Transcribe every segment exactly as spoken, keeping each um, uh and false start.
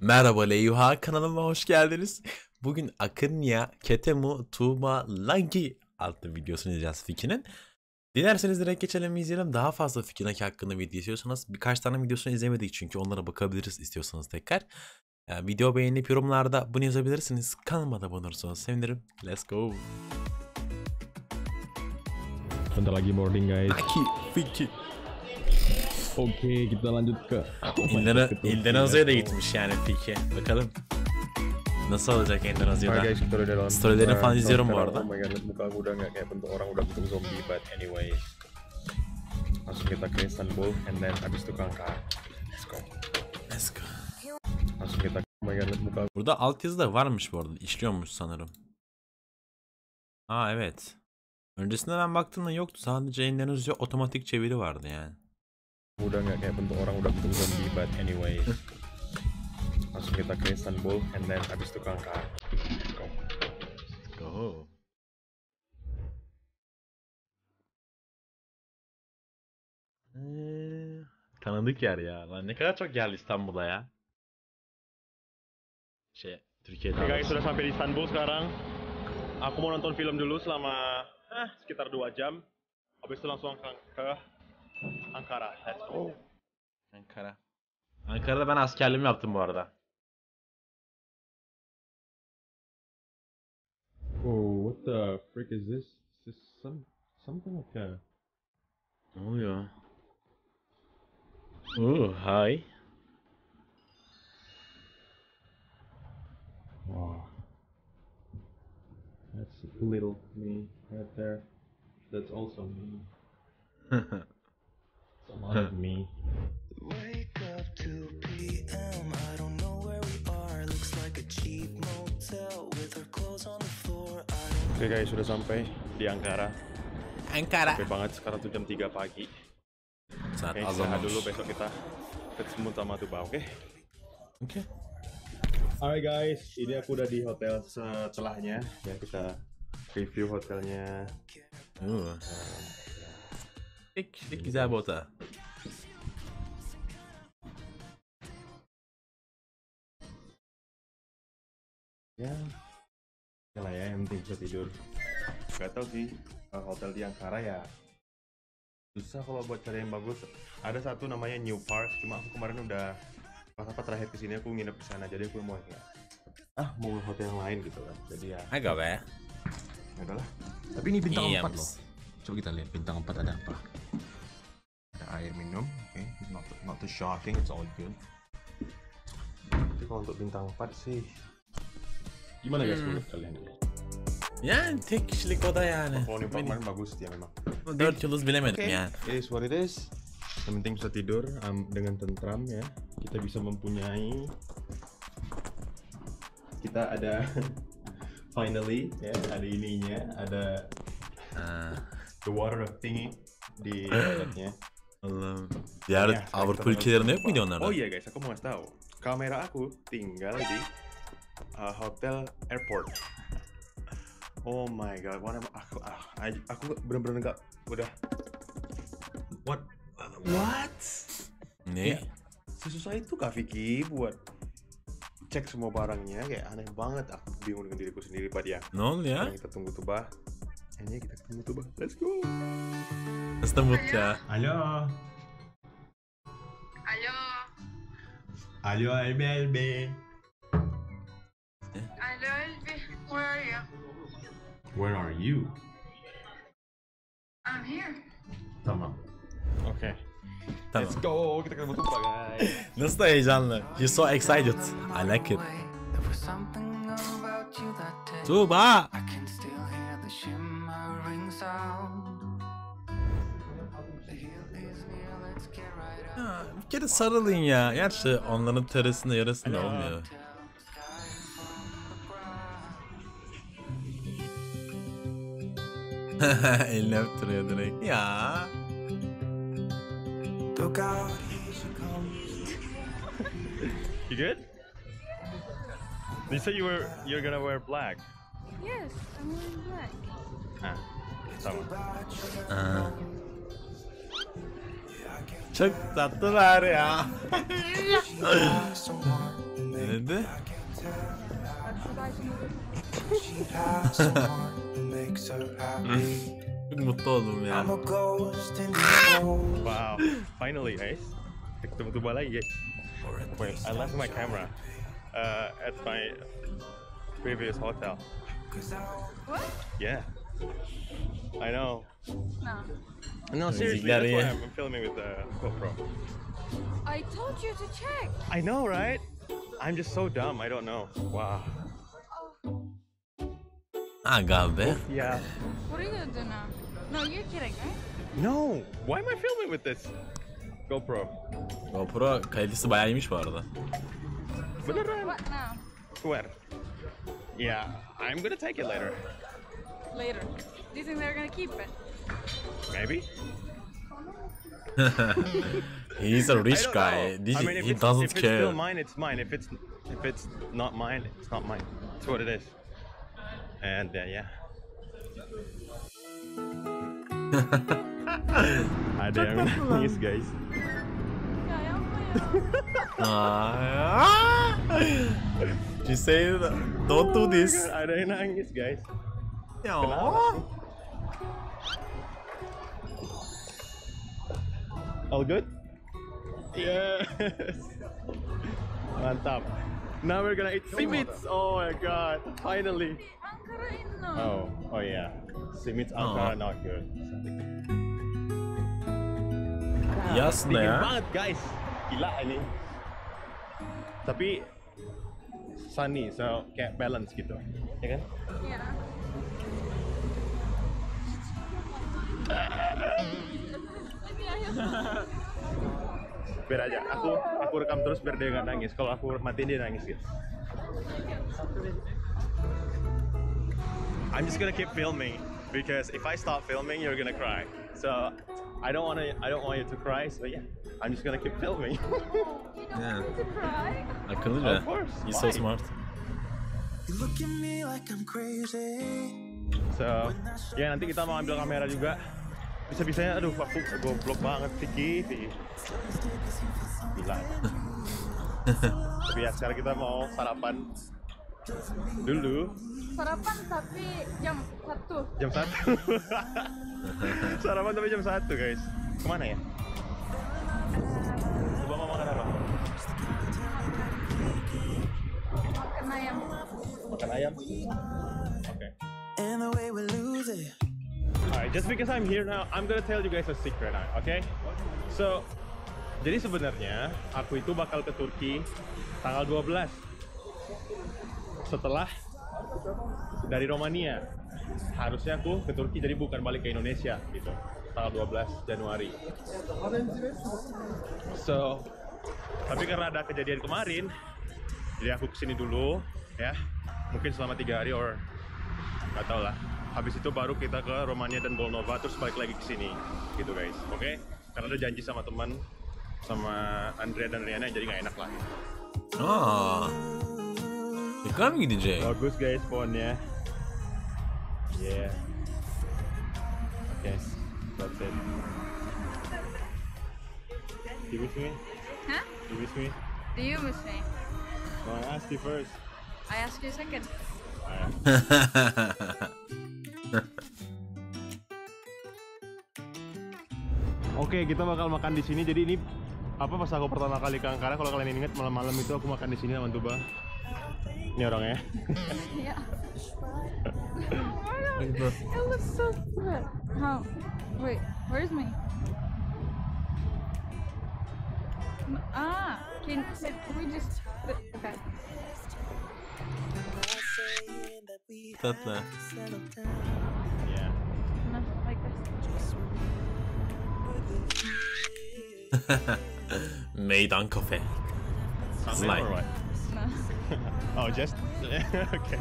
Merhaba Leyuhar kanalıma hoş geldiniz. Bugün Akınya, Ketemu, Tuba, Lanki adlı videosunu izleyeceğiz Fikin'in. Dilerseniz direkt geçelim, izleyelim. Daha fazla Fikin hakkında video istiyorsanız, birkaç tane videosunu izlemedik çünkü, onlara bakabiliriz istiyorsanız tekrar. Yani video beğenip yorumlarda bunu yazabilirsiniz. Kanalıma da abone olursanız sevinirim. Let's go. Bentar lagi boarding guys. Aki, Vicky. Oke, kita lanjut ke İndonezya'ya da gitmiş yani Vicky. Bakalım nasıl olacak İndonezya'da. Storylerini falan izliyorum bu arada. Masuk kita ke Istanbul and then habis itu kanka. Let's go. Let's go. Masuk kita. Burada altyazı da varmış bu arada. İşliyormuş sanırım. Aa evet. Öncesinde ben baktığımda yoktu, sadece yayınlarınızda otomatik çeviri vardı yani. Udah nggak kayak bentuk orang udah bentuk zombie, but anyway. Langsung kita ke Istanbul and then habis itu kanka. Let's go. Let's go. Ee, tanıdık yer ya. Lan ne kadar çok geldi İstanbul'a ya. Şey, Türkiye'de. Oke guys, sudah sampai di Istanbul sekarang. Aku mau nonton film dulu selama eh, sekitar dua jam. Habis itu langsung ke Ankara. Let's go. Ankara. Ankara'da ben askerliğimi yaptım bu arada. Oh, what the frick is this? Is this some something like that? Ne oluyor? Oh, hi. Wow. That's a little me right there. That's also me. It's a lot of me. Wake up two P M I don't know where we are. Looks like a cheap motel with our clothes on the floor. Oke guys, sudah sampai di Ankara. Ankara. Oke banget, sekarang tuh jam tiga pagi. Saat azan dulu, besok kita ketemu sama Tuba, oke? Okay? Oke. Okay. Alright guys, ini aku udah di hotel setelahnya. Ya kita review hotelnya. Uh. İlk kişilik güzel bir oda. Ya, yalah ya, yang penting bisa tidur. Gak tau sih, hotel di Ankara ya susah kalau buat cari yang bagus. Ada satu namanya New Park, cuma aku kemarin udah pas apa terakhir kesini aku nginep di sana, jadi aku mau ya, ah mau hotel yang lain gitu kan, jadi ya agak be. Adalah. Tapi ini bintang empat loh. Coba kita lihat bintang empat ada apa. Ada air minum, oke. Okay. Not not too shocking, it's all good. Tapi kalau untuk bintang empat sih gimana guys hmm. menurut kalian? Yani tek kişilik oda yani. Konsepnya memang bagus ya memang. dört yıldız bilemedim okay. Yani. It is what it is. Yang penting bisa tidur um, dengan tentram ya. Kita bisa mempunyai kita ada finally ya yeah, ada ininya, ada uh, the water of thingy di toiletnya. Allah'ım. Diğer ya, Avrupa ülkelerinde yok muydu onlarda? Oh iya guys, aku mau ngasih tahu. Kamera aku tinggal di uh, hotel airport. Oh my god, what am aku ah, aku bener-bener enggak udah what what? Ne? Ya, sesusah itu Kak Vicky buat cek semua barangnya, kayak aneh banget. Aku bingung dengan diriku sendiri Pak dia. No ya. Kita tunggu Tuba. Ini kita tunggu Tuba. Let's go. Astagfirullah. Halo. Halo. Halo Elbe Elbe. Halo Elbe. Where are you? Where are you? I'm here. Tamam. Okay. Tamam. Let's go, kita ketemu Tuba guys. Nasıl da heyecanlı. You're so excited. I like it. Tuba. Ya, bir kere sarılın ya. Gerçi onların teresinde yarısında olmuyor. Elini öptürüyor direkt. Ya. Look out, here she comes. You good? They said you were you're gonna wear black. Yes, I'm wearing black. Ah, tamam. Ah. Çok tatlılar ya. Nerede? Çok mutlu oldum ya. Wow, finally guys. Ketemu Tuba lagi. I left my camera uh, at my previous hotel. What? Yeah. I know. No. No, seriously, that's why I'm filming with the GoPro. I told you to check. I know, right? I'm just so dumb. I don't know. Wow. Agak be. Yeah. What are you gonna do now? No, you're kidding, right? No. Why am I filming with this GoPro? GoPro kalitesi bayağı iyiymiş bu arada. So, what now? Swear. Yeah, I'm gonna take it later. Later. Do you think they're gonna keep it? Maybe. He's a rich guy. He, I mean, he doesn't if care. If it's still mine, it's mine. If it's if it's not mine, it's not mine. That's what it is. And uh, yeah. Hi there, nice guys. She said, "Don't do this." I don't know, nice guys. Yeah. All good? Yes! Mantap. Now we're gonna eat simits! Oh my god, finally! Oh, oh yeah. Simits Ankara oh. Not good. Yes, man. Dingin banget guys! Gila ini. Tapi sunny, so kayak balance gitu. Ya kan? Iya. Biar aja, aku aku rekam terus biar dia nggak nangis. Kalau aku matiin dia nangis gitu. I'm just gonna keep filming because if I stop filming you're gonna cry. So I don't wanna I don't want you to cry. So yeah, I'm just gonna keep filming. You don't yeah. want to cry? Akıllıca. Of course. You're so smart. You look at me like I'm crazy. So ya yeah, nanti kita mau ambil kamera juga. Bisa-bisanya, aduh, aku goblok banget, Vicky, Vicky. Gila. Tapi ya, sekarang kita mau sarapan dulu. Sarapan tapi jam satu. Jam satu. Sarapan tapi jam satu, guys. Kemana ya? Coba mau makan apa? Makan ayam. Makan ayam. Oke. Okay. Alright, just because I'm here now, I'm gonna tell you guys a secret now, okay? So, jadi sebenarnya aku itu bakal ke Turki tanggal dua belas setelah dari Romania. Harusnya aku ke Turki, jadi bukan balik ke Indonesia gitu, tanggal dua belas Januari. So, tapi karena ada kejadian kemarin, jadi aku kesini dulu, ya. Mungkin selama tiga hari or nggak tau lah. Habis itu baru kita ke Romania dan Bolnova, terus balik lagi ke sini, gitu guys, oke? Okay? Karena udah janji sama teman, sama Andrea dan Riana, jadi nggak enak lah. Ah, ikram gitu Jay. Bagus guys, phone-nya. Yeah. Oke, okay, that's it. Do you miss me? Huh? Do you miss me? Do you miss me? No, I asked you first. I asked you second. Oke, kita bakal makan di sini. Jadi ini apa pas aku pertama kali ke Ankara, kalau kalian ingat malam-malam itu aku makan di sini sama Tuba. Ini orangnya. Iya. It looks so good. How? Wait, where's me? Ah, can we just okay. Tatlı. Yeah. Meydan kafe. Slime. Right? No. Oh, just okay.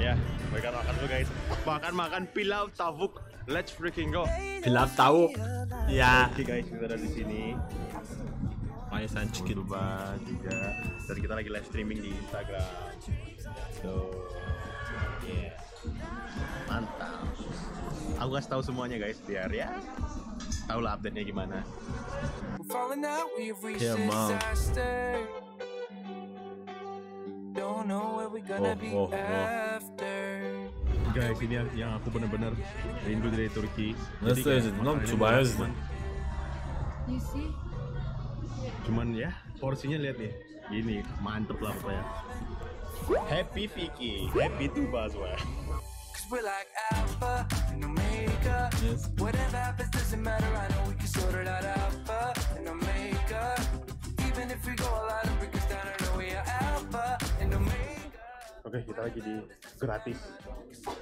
Yeah, we gotta makan dulu guys. Makan makan pilau tavuk. Let's freaking go. Pilau tavuk. Ya. Yeah. Oke okay, guys, kita ada di sini. Manisan chicken Tuba juga. Dan kita lagi live streaming di Instagram. So yeah. Mantap. Aku kasih tahu semuanya guys biar ya tahu lah update-nya gimana. Ya yeah, know where we're gonna be after. Guys, ini yang aku benar-benar rindu dari Turki. Jadi coba aja. Cuman ya, porsinya lihat nih. Gini, mantep lah pokoknya. Happy Vicky, happy Tuba semua. Yes. Oke, okay, kita lagi di gratis.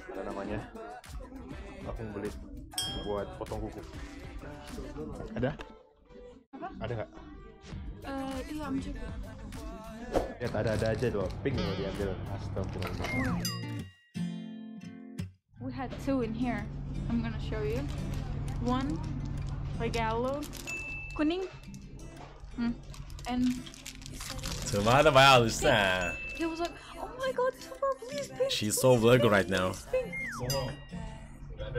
Ada namanya. Aku beli buat potong kuku. Ada? Apa? Ada nggak? Uh, iya, juga. Lihat ada-ada aja dong. Pink yang diambil. Astagfirullah. We had two in here. I'm gonna show you. One, regalo, kuning, hmm. and. Tuba the violet. He was like, oh my God, Tuba, please, please. She's so vulgar right now. Oh. Yeah.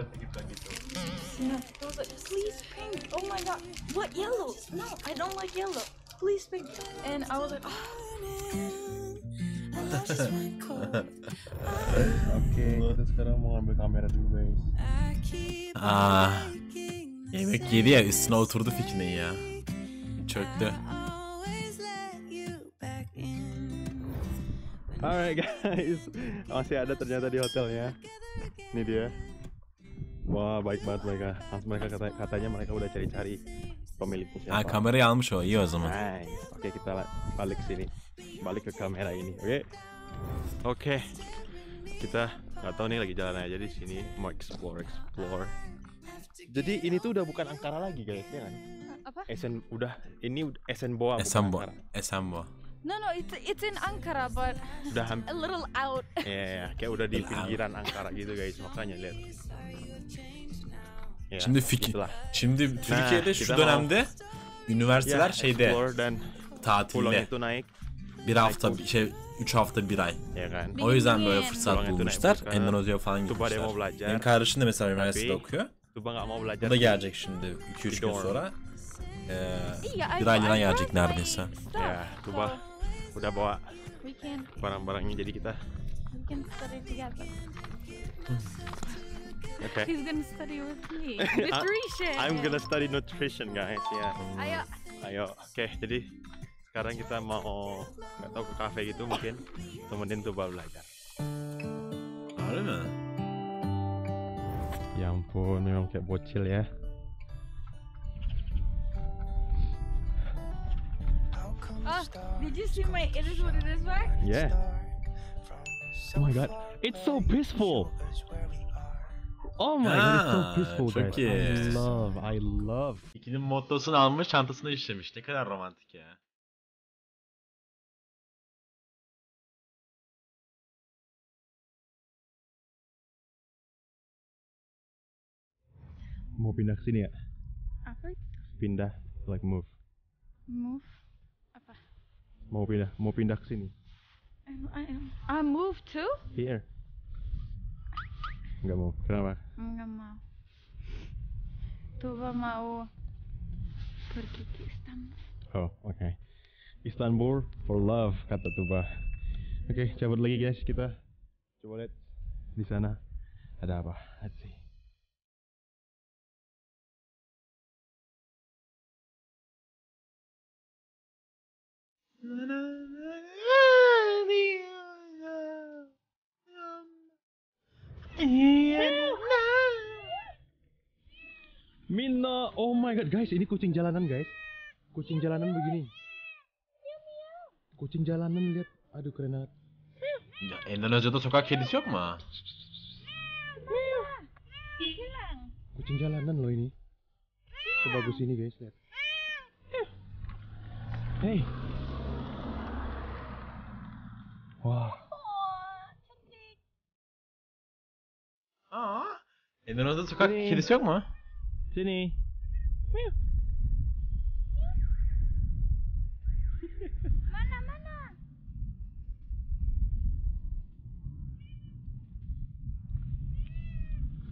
He was like, please pink. Oh my God, what yellow? No, I don't like yellow. Please pink. And I was like, oh. Oke, kita sekarang mau ambil kamera dulu guys. Ah, yemek yedi ya, üstüne oturdu Fikin'in ya. Çöktü. Alright guys, masih ada ternyata di hotelnya. Ini dia. Wah, baik banget mereka. Mereka katanya, katanya mereka udah cari-cari pemiliknya siapa. Ah, kamerayı almış o, iyi o zaman. Nice. Oke, kita balik sini. Balik ke kamera ini, oke? Okay? Oke, okay. Kita nggak tahu nih lagi jalan aja di sini, mau explore explore. Jadi ini tuh udah bukan Ankara lagi guys, ya kan? Apa? Esen udah ini Esenboğa. Esenboğa. Esenboğa. No no, it's it's in Ankara but udah a little out. Iya, yeah, yeah. Kayak udah di pinggiran Ankara gitu guys, makanya lihat. Yeah, şimdi fikir, gitulah. Şimdi Türkiye'de nah, şu dönemde üniversiteler yeah, şeyde tatilde. Bir hafta, şey, üç hafta bir ay. O yüzden böyle fırsat bulmuşlar. Endonezya'ya falan gitmişler. Benim kardeşim de mesela üniversitede okuyor. Bu da gelecek şimdi iki üç gün sonra. Ee, bir aylığına gelecek neredeyse. Ya, Tuba udah bawa barang-barangnya jadi kita. Okay. He's gonna study with me. Nutrition. I'm gonna study nutrition, guys. Yeah. Ayo. Ayo. Oke, jadi sekarang kita mau nggak tahu ke kafe gitu mungkin temenin Tuba belajar. Ada? Ya ampun, memang kayak bocil ya. Oh, did you see my It Is What It Is bar? Yeah. Oh my God, it's so peaceful. Oh my God, it's so peaceful guys. I love, I love. İkinin mottosunu almış, çantasına işlemiş. Ne kadar romantik ya. Mau pindah ke sini ya? Apa itu? Pindah, like move. Move? Apa? Mau pindah, mau pindah ke sini. I am. I move to? Here. Enggak mau. Kenapa? Enggak mau. Tuba mau pergi ke Istanbul. Oh, oke. Okay. Istanbul for love kata Tuba. Oke, okay, cabut lagi guys kita. Coba lihat di sana ada apa? Let's see. Mina, oh my God guys, ini kucing jalanan guys. Kucing jalanan begini. Kucing jalanan lihat, aduh keren banget. Endonezya'da sokak kedisi yok mu? Kucing jalanan loh ini. Sebagus ini guys, lihat. Hey. Wah. Ah, Endonezya'da sokak kedisi yok mu? Sini. Mana mana?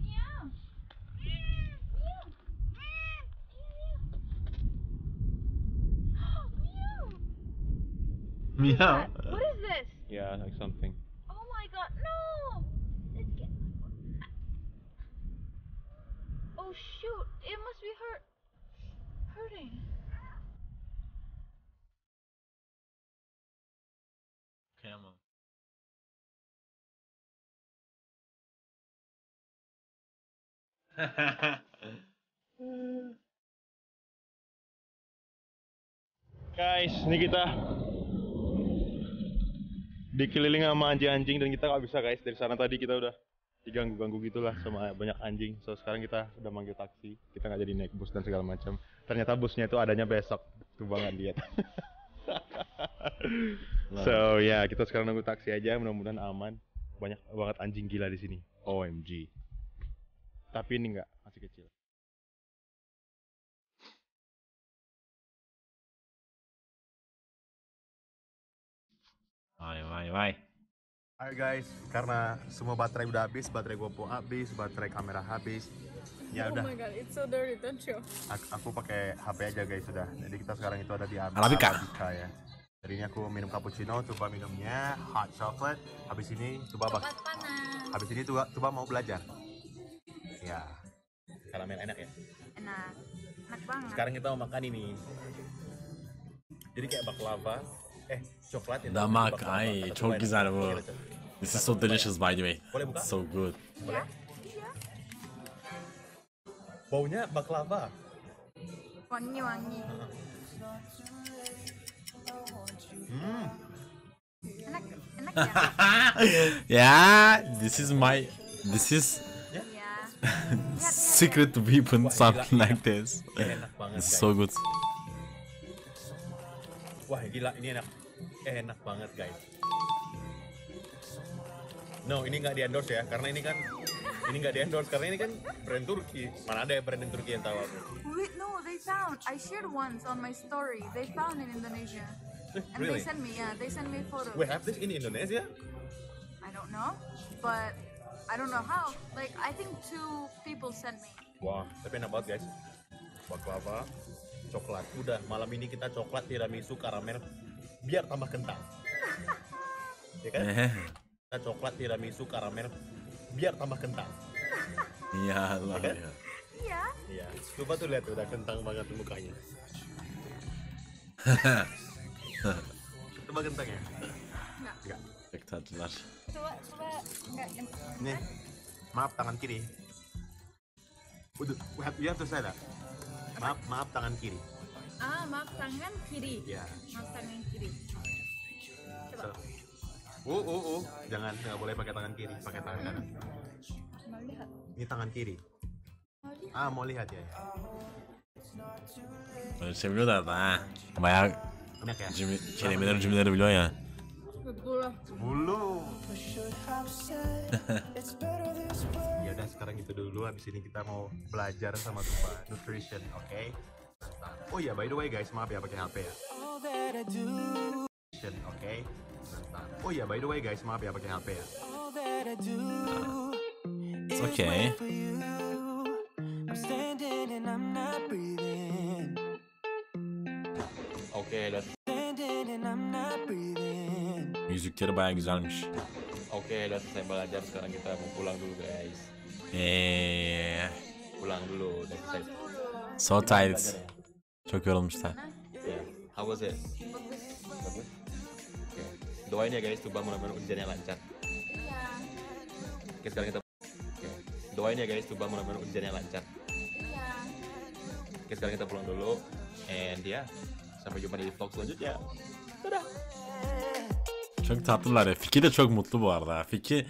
Miau. Miau. What is this? Yeah, like something. Oh my god, no! Let's get... Oh shoot, it must be hurt... hurting. Camera. Guys, ini kita dikeliling sama anjing-anjing dan kita nggak bisa guys. Dari sana tadi kita udah diganggu-ganggu gitulah sama banyak anjing. So sekarang kita udah manggil taksi, kita nggak jadi naik bus dan segala macam. Ternyata busnya itu adanya besok, Tuba nggak lihat. So ya yeah, kita sekarang nunggu taksi aja, mudah-mudahan aman. Banyak banget anjing gila di sini. O M G. Tapi ini enggak, masih kecil. Hai, hai, hai. Hai guys, karena semua baterai udah habis, baterai GoPro habis, baterai kamera habis. Ya udah. Oh my god, it's so dirty, don't you? Aku, aku pakai H P aja guys sudah. Jadi kita sekarang itu ada di Arabica. Arabica ya. Hari ini aku minum cappuccino, Tuba minumnya hot chocolate. Habis ini Tuba panas. Habis ini Tuba, Tuba mau belajar. Ya, karamel enak ya? Enak, enak banget. Sekarang kita mau makan ini. Jadi kayak baklava, eh coklat itu. Damak, ay, coklat loh. This is so delicious by the way. It's so good. Boleh? Iya. Baunya baklava. Wangi-wangi. Hmm. Enak, enak ya? Yeah, this is my, this is secret to people, something like this. It's so good. Wah gila, ini enak, enak banget guys. No, ini nggak di endorse ya, karena ini kan, ini nggak di endorse karena ini kan brand Turki. Mana ada ya brand Turki yang tahu aku? Wait, no, they found. I shared once on my story. They found in Indonesia. And really? They sent me, yeah, they sent me photos. We have this in Indonesia? I don't know, but. I don't know how. Like I think two people sent me. Wah, tapi enak banget guys. Baklava, coklat. Udah malam ini kita coklat, tiramisu, karamel, biar tambah kental. Ya kan? Kita coklat, tiramisu, karamel, biar tambah kental. Iya lah. Iya. Iya. Iya. Coba tuh lihat, udah kentang banget mukanya. Coba kentang ya? Enggak. Enggak. Spektakuler. Coba, coba, enggak, nih, maaf tangan kiri. Udah, lihat tuh saya. Maaf, maaf tangan kiri. Ah, maaf tangan kiri. Ya. Maaf tangan kiri. Coba. Oh, oh, oh, jangan, nggak boleh pakai tangan kiri, pakai tangan kanan. Mau lihat? Ini tangan kiri. Mau lihat? Ah, mau lihat ya. Saya belum lihat ah. Banyak. Banyak ya. Centimeter, centimeter belum ya. sepuluh. Ya udah sekarang itu dulu, habis ini kita mau belajar sama Tuba nutrition, oke? Okay? Oh ya, yeah, by the way guys, maaf ya pakai H P ya. Nutrition, oke? Okay? Oh ya, yeah, by the way guys, maaf ya pakai H P ya. It's okay. Oke, okay, that's müzikleri bayağı güzelmiş. Okay, udah selesai belajar, sekarang kita mau pulang dulu guys. Eee. Pulang dulu, udah selesai. So tired. Çok yorulmuşlar. Yeah. How was it? Bagus. Okay. Doain ya guys, Tuba mudah-mudahan ujiannya lancar. Iya. Okay, sekarang kita okay. Doain ya guys, Tuba mudah-mudahan ujiannya lancar. Iya. Okay, sekarang kita pulang dulu. And ya, yeah, sampai jumpa di vlog selanjutnya. Dadah. Çok tatlılar ya. Fikin de çok mutlu bu arada. Fikin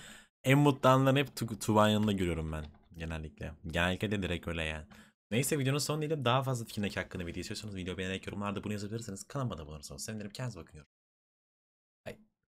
en mutlu anların hep Tuba'nın yanında görüyorum ben. Genellikle. Genellikle de direkt öyle yani. Neyse videonun sonunda daha fazla Fikin'deki hakkında video istiyorsanız video beğenerek yorumlarda bunu yazabilirsiniz. Kanalıma da bulursanız sevinirim. Kendinize bakın.